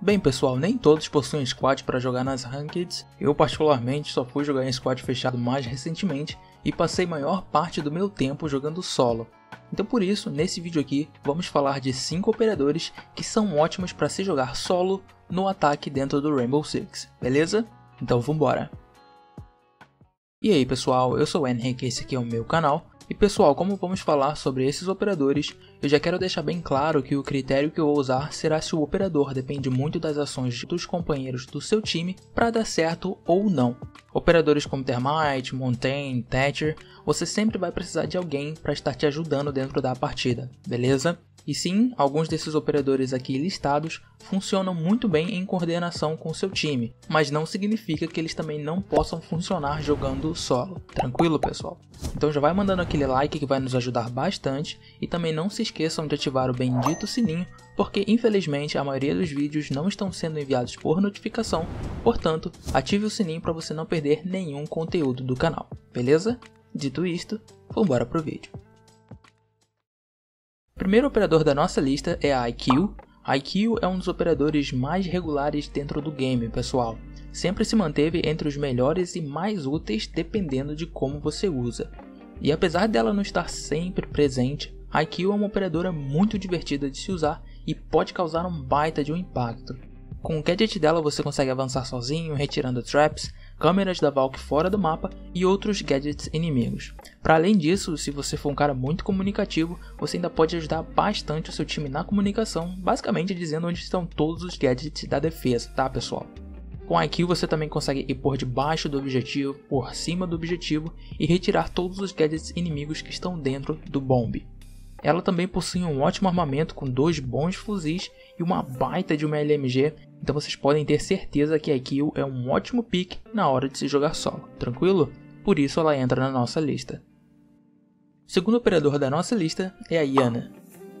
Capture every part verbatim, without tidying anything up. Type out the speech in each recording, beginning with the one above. Bem pessoal, nem todos possuem squad para jogar nas Rankeds, eu particularmente só fui jogar em squad fechado mais recentemente e passei maior parte do meu tempo jogando solo. Então por isso, nesse vídeo aqui, vamos falar de cinco operadores que são ótimos para se jogar solo no ataque dentro do Rainbow Six, beleza? Então vambora! E aí pessoal, eu sou o Henrique, esse aqui é o meu canal. E pessoal, como vamos falar sobre esses operadores, eu já quero deixar bem claro que o critério que eu vou usar será se o operador depende muito das ações dos companheiros do seu time para dar certo ou não. Operadores como Thermite, Mountain, Thatcher, você sempre vai precisar de alguém para estar te ajudando dentro da partida, beleza? E sim, alguns desses operadores aqui listados funcionam muito bem em coordenação com seu time, mas não significa que eles também não possam funcionar jogando solo, tranquilo pessoal? Então já vai mandando aquele like que vai nos ajudar bastante e também não se esqueçam de ativar o bendito sininho, porque infelizmente a maioria dos vídeos não estão sendo enviados por notificação, portanto ative o sininho para você não perder nenhum conteúdo do canal, beleza? Dito isto, vambora pro vídeo. O primeiro operador da nossa lista é a I Q. A I Q é um dos operadores mais regulares dentro do game, pessoal. Sempre se manteve entre os melhores e mais úteis dependendo de como você usa. E apesar dela não estar sempre presente, a I Q é uma operadora muito divertida de se usar e pode causar um baita de um impacto. Com o gadget dela você consegue avançar sozinho, retirando traps, câmeras da Valk fora do mapa e outros gadgets inimigos. Para além disso, se você for um cara muito comunicativo, você ainda pode ajudar bastante o seu time na comunicação, basicamente dizendo onde estão todos os gadgets da defesa, tá pessoal? Com a I Q você também consegue ir por debaixo do objetivo, por cima do objetivo e retirar todos os gadgets inimigos que estão dentro do Bomb. Ela também possui um ótimo armamento com dois bons fuzis e uma baita de uma L M G, então vocês podem ter certeza que a I Q é um ótimo pick na hora de se jogar solo, tranquilo? Por isso ela entra na nossa lista. O segundo operador da nossa lista é a Iana.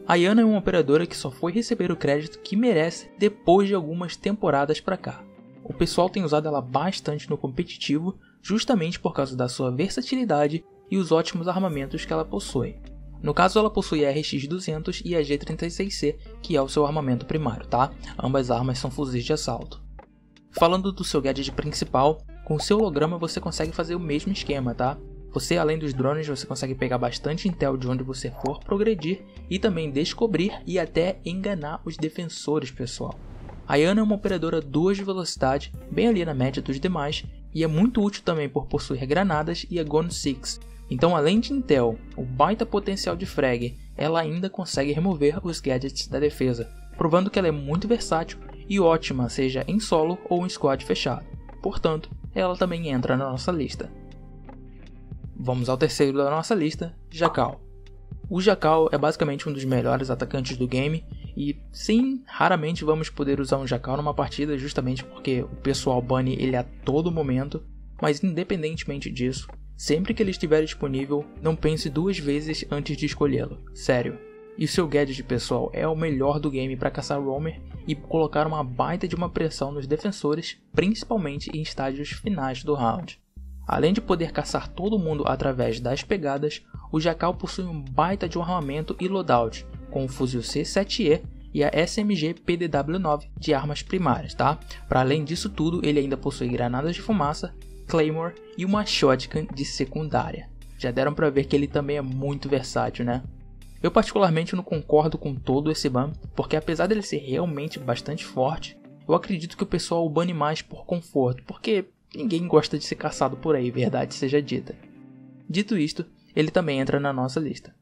A Iana é uma operadora que só foi receber o crédito que merece depois de algumas temporadas pra cá. O pessoal tem usado ela bastante no competitivo, justamente por causa da sua versatilidade e os ótimos armamentos que ela possui. No caso ela possui a R X duzentos e a G trinta e seis C, que é o seu armamento primário, tá? Ambas armas são fuzis de assalto. Falando do seu gadget principal, com o seu holograma você consegue fazer o mesmo esquema, tá? Você, além dos drones, você consegue pegar bastante intel de onde você for progredir e também descobrir e até enganar os defensores, pessoal. A Iana é uma operadora duas de velocidade, bem ali na média dos demais, e é muito útil também por possuir granadas e a Gonne seis. Então, além de intel, o baita potencial de frag, ela ainda consegue remover os gadgets da defesa, provando que ela é muito versátil e ótima, seja em solo ou em squad fechado. Portanto, ela também entra na nossa lista. Vamos ao terceiro da nossa lista, Jackal. O Jackal é basicamente um dos melhores atacantes do game, e sim, raramente vamos poder usar um Jackal numa partida justamente porque o pessoal bane ele a todo momento, mas independentemente disso, sempre que ele estiver disponível, não pense duas vezes antes de escolhê-lo, sério. E o seu gadget pessoal é o melhor do game para caçar roamer e colocar uma baita de uma pressão nos defensores, principalmente em estágios finais do round. Além de poder caçar todo mundo através das pegadas, o Jackal possui um baita de um armamento e loadout, com o fuzil C sete E e a S M G P D W nove de armas primárias, tá? Para além disso tudo, ele ainda possui granadas de fumaça, Claymore e uma shotgun de secundária. Já deram pra ver que ele também é muito versátil, né? Eu particularmente não concordo com todo esse ban, porque apesar dele ser realmente bastante forte, eu acredito que o pessoal o bane mais por conforto, porque ninguém gosta de ser caçado por aí, verdade seja dita. Dito isto, ele também entra na nossa lista.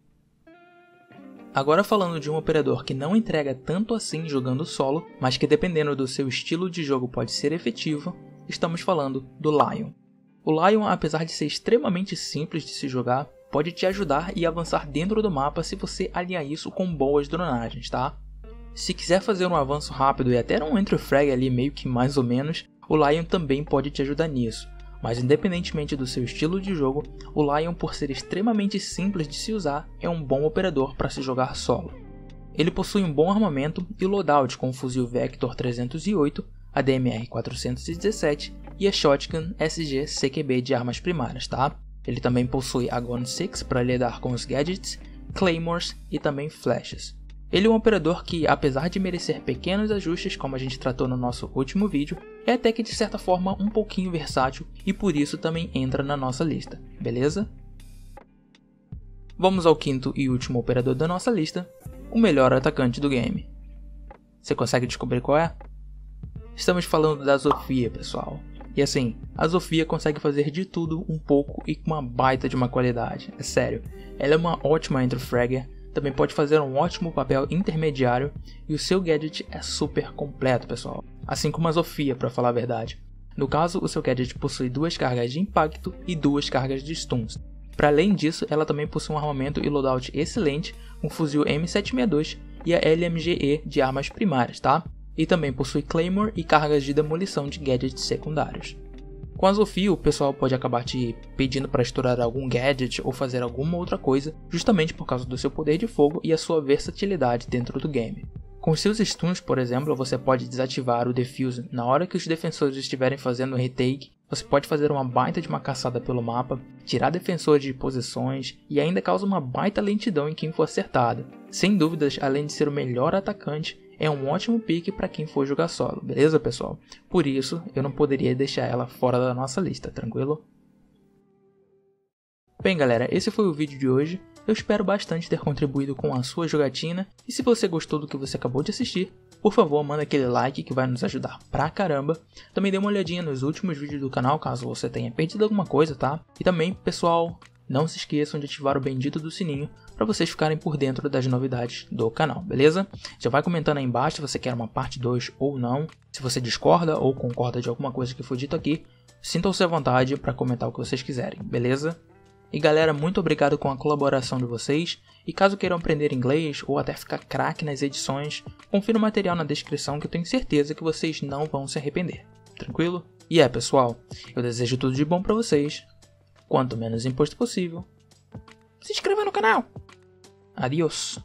Agora falando de um operador que não entrega tanto assim jogando solo, mas que dependendo do seu estilo de jogo pode ser efetivo, estamos falando do Lion. O Lion, apesar de ser extremamente simples de se jogar, pode te ajudar e avançar dentro do mapa se você alinhar isso com boas dronagens, tá? Se quiser fazer um avanço rápido e até um entry frag ali meio que mais ou menos, o Lion também pode te ajudar nisso. Mas independentemente do seu estilo de jogo, o Lion, por ser extremamente simples de se usar, é um bom operador para se jogar solo. Ele possui um bom armamento e loadout com o fuzil Vector trezentos e oito, a D M R quatrocentos e dezessete e a shotgun S G C Q B de armas primárias, tá? Ele também possui a Gonne seis para lidar com os gadgets, claymores e também flashes. Ele é um operador que, apesar de merecer pequenos ajustes, como a gente tratou no nosso último vídeo, é até que de certa forma um pouquinho versátil e por isso também entra na nossa lista, beleza? Vamos ao quinto e último operador da nossa lista, o melhor atacante do game. Você consegue descobrir qual é? Estamos falando da Zofia, pessoal. E assim, a Zofia consegue fazer de tudo um pouco e com uma baita de uma qualidade, é sério. Ela é uma ótima entry fragger, também pode fazer um ótimo papel intermediário e o seu gadget é super completo, pessoal. Assim como a Zofia, para falar a verdade. No caso, o seu gadget possui duas cargas de impacto e duas cargas de stuns. Para além disso, ela também possui um armamento e loadout excelente, um fuzil M sete sessenta e dois e a L M G de armas primárias, tá? E também possui Claymore e cargas de demolição de gadgets secundários. Com a Zofia, o pessoal pode acabar te pedindo para estourar algum gadget ou fazer alguma outra coisa, justamente por causa do seu poder de fogo e a sua versatilidade dentro do game. Com seus stuns, por exemplo, você pode desativar o defuse na hora que os defensores estiverem fazendo o retake, você pode fazer uma baita de uma caçada pelo mapa, tirar defensores de posições e ainda causa uma baita lentidão em quem for acertado. Sem dúvidas, além de ser o melhor atacante, é um ótimo pick para quem for jogar solo, beleza, pessoal? Por isso, eu não poderia deixar ela fora da nossa lista, tranquilo? Bem, galera, esse foi o vídeo de hoje. Eu espero bastante ter contribuído com a sua jogatina. E se você gostou do que você acabou de assistir, por favor, manda aquele like que vai nos ajudar pra caramba. Também dê uma olhadinha nos últimos vídeos do canal, caso você tenha perdido alguma coisa, tá? E também, pessoal, não se esqueçam de ativar o bendito do sininho para vocês ficarem por dentro das novidades do canal, beleza? Já vai comentando aí embaixo se você quer uma parte dois ou não. Se você discorda ou concorda de alguma coisa que foi dito aqui, sintam-se à vontade para comentar o que vocês quiserem, beleza? E galera, muito obrigado com a colaboração de vocês. E caso queiram aprender inglês ou até ficar craque nas edições, confira o material na descrição que eu tenho certeza que vocês não vão se arrepender, tranquilo? E é, pessoal, eu desejo tudo de bom para vocês. Quanto menos imposto possível. Se inscreva no canal. Adiós.